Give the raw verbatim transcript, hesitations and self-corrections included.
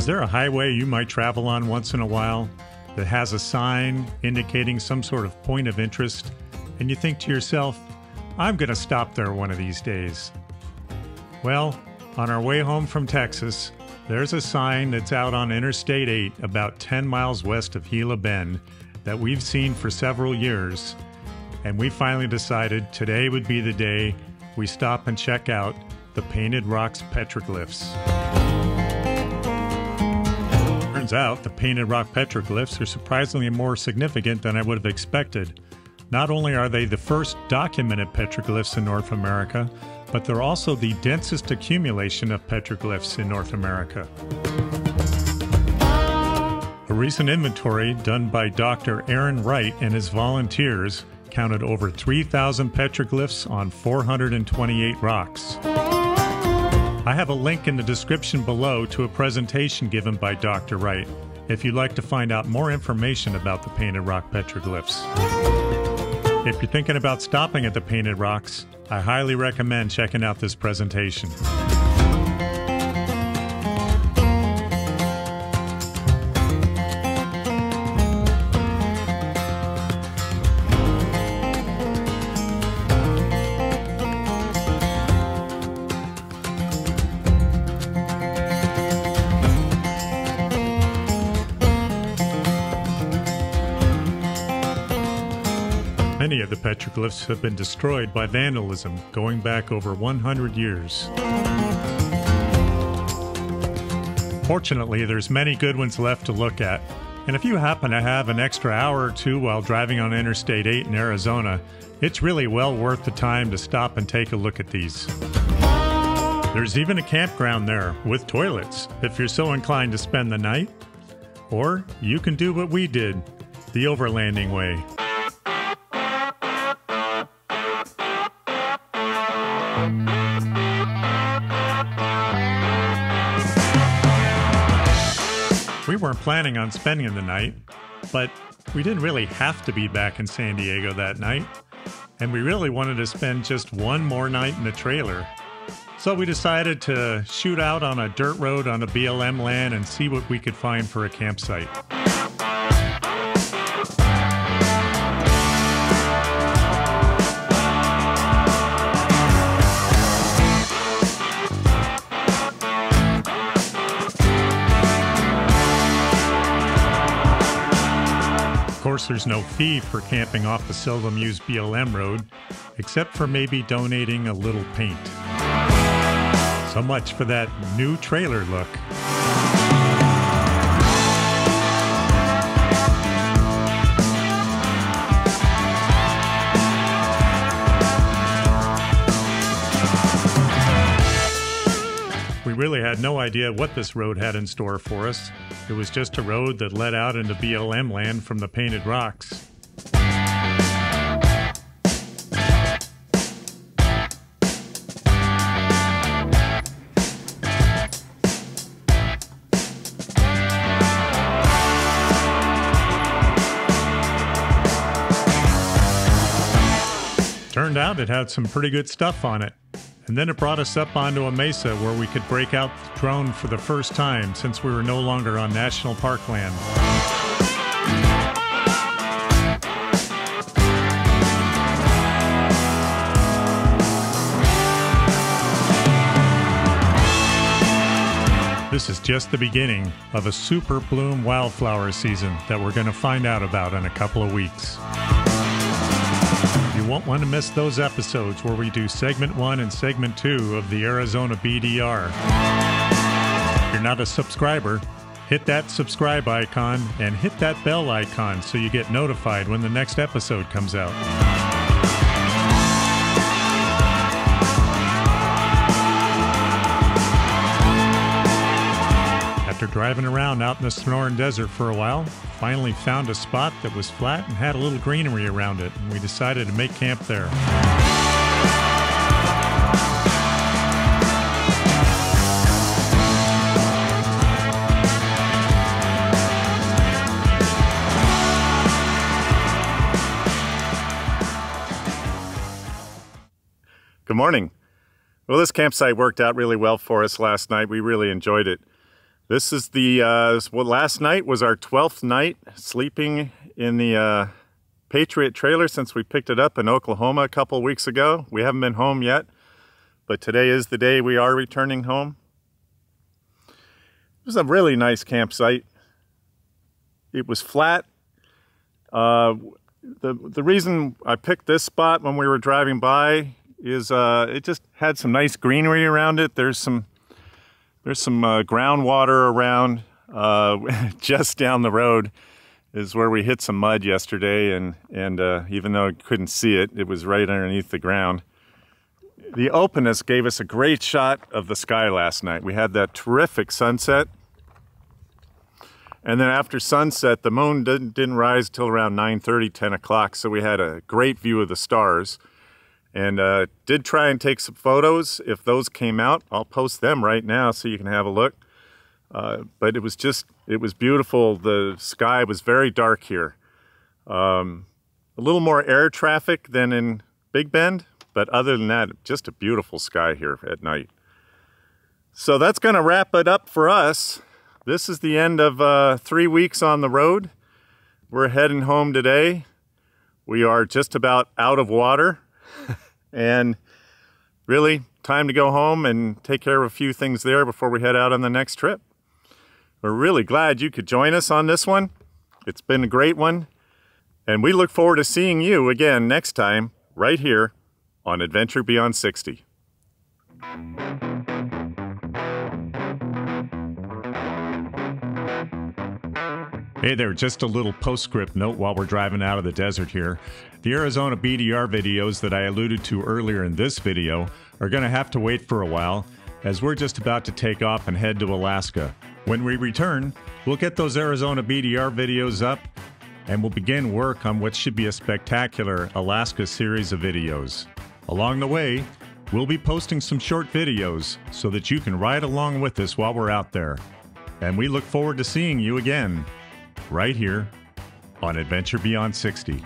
Is there a highway you might travel on once in a while that has a sign indicating some sort of point of interest, and you think to yourself, I'm going to stop there one of these days? Well, on our way home from Texas, there's a sign that's out on Interstate eight about ten miles west of Gila Bend that we've seen for several years, and we finally decided today would be the day we stop and check out the Painted Rock Petroglyphs. Turns out the Painted Rock Petroglyphs are surprisingly more significant than I would have expected. Not only are they the first documented petroglyphs in North America, but they're also the densest accumulation of petroglyphs in North America. A recent inventory done by Doctor Aaron Wright and his volunteers counted over three thousand petroglyphs on four hundred twenty-eight rocks. I have a link in the description below to a presentation given by Doctor Wright if you'd like to find out more information about the Painted Rock Petroglyphs. If you're thinking about stopping at the Painted Rocks, I highly recommend checking out this presentation. Many of the petroglyphs have been destroyed by vandalism, going back over one hundred years. Fortunately, there's many good ones left to look at, and if you happen to have an extra hour or two while driving on Interstate eight in Arizona, it's really well worth the time to stop and take a look at these. There's even a campground there with toilets, if you're so inclined to spend the night. Or you can do what we did, the overlanding way. We weren't planning on spending the night, but we didn't really have to be back in San Diego that night, and we really wanted to spend just one more night in the trailer. So we decided to shoot out on a dirt road on a B L M land and see what we could find for a campsite. There's no fee for camping off the seldom-used B L M road, except for maybe donating a little paint. So much for that new trailer look. We really had no idea what this road had in store for us. It was just a road that led out into B L M land from the Painted Rocks. Turned out it had some pretty good stuff on it. And then it brought us up onto a mesa where we could break out the drone for the first time since we were no longer on national park land. This is just the beginning of a super bloom wildflower season that we're going to find out about in a couple of weeks. You won't want to miss those episodes where we do segment one and segment two of the Arizona B D R. If you're not a subscriber, hit that subscribe icon and hit that bell icon so you get notified when the next episode comes out. After driving around out in the Sonoran Desert for a while, finally found a spot that was flat and had a little greenery around it, and we decided to make camp there. Good morning. Well, this campsite worked out really well for us last night. We really enjoyed it. This is the, uh, this, well, last night was our twelfth night sleeping in the uh, Patriot trailer since we picked it up in Oklahoma a couple weeks ago. We haven't been home yet, but today is the day we are returning home. It was a really nice campsite. It was flat. Uh, the, the reason I picked this spot when we were driving by is uh, it just had some nice greenery around it. There's some There's some uh, groundwater around. Uh, just down the road is where we hit some mud yesterday, and, and uh, even though I couldn't see it, it was right underneath the ground. The openness gave us a great shot of the sky last night. We had that terrific sunset. And then after sunset, the moon didn't, didn't rise till around nine thirty, ten o'clock, so we had a great view of the stars. And uh, did try and take some photos. If those came out, I'll post them right now so you can have a look. Uh, but it was just, it was beautiful. The sky was very dark here. Um, a little more air traffic than in Big Bend, but other than that, just a beautiful sky here at night. So that's going to wrap it up for us. This is the end of uh, three weeks on the road. We're heading home today. We are just about out of water. And really, time to go home and take care of a few things there before we head out on the next trip. We're really glad you could join us on this one. It's been a great one. And we look forward to seeing you again next time, right here on Adventure Beyond sixty. Hey there, just a little postscript note while we're driving out of the desert here. The Arizona B D R videos that I alluded to earlier in this video are going to have to wait for a while, as we're just about to take off and head to Alaska. When we return, we'll get those Arizona B D R videos up, and we'll begin work on what should be a spectacular Alaska series of videos. Along the way, we'll be posting some short videos so that you can ride along with us while we're out there. And we look forward to seeing you again, right here on Adventure Beyond sixty.